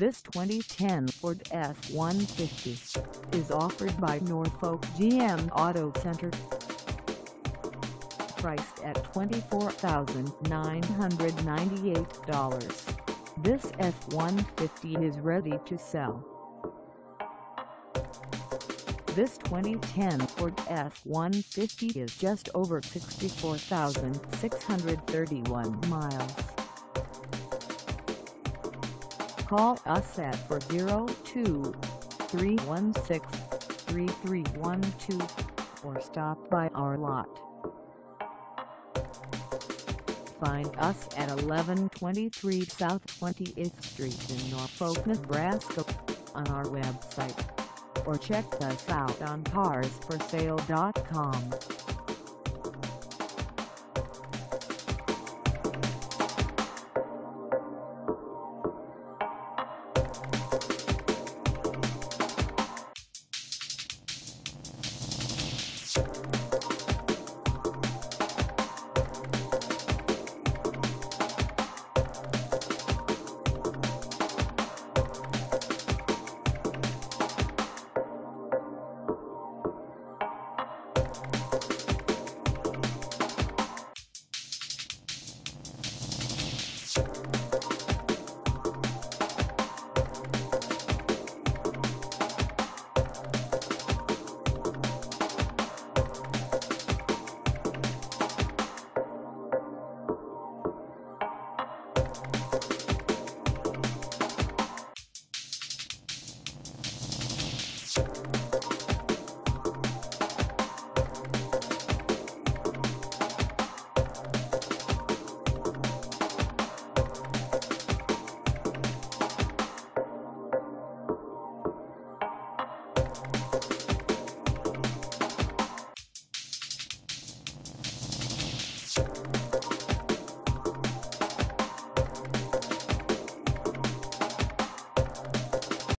This 2010 Ford F-150 is offered by Norfolk GM Auto Center. Priced at $24,998, this F-150 is ready to sell. This 2010 Ford F-150 is just over 64,631 miles. Call us at 402-316-3312 or stop by our lot. Find us at 1123 South 28th Street in Norfolk, Nebraska on our website, or check us out on Carsforsale.com.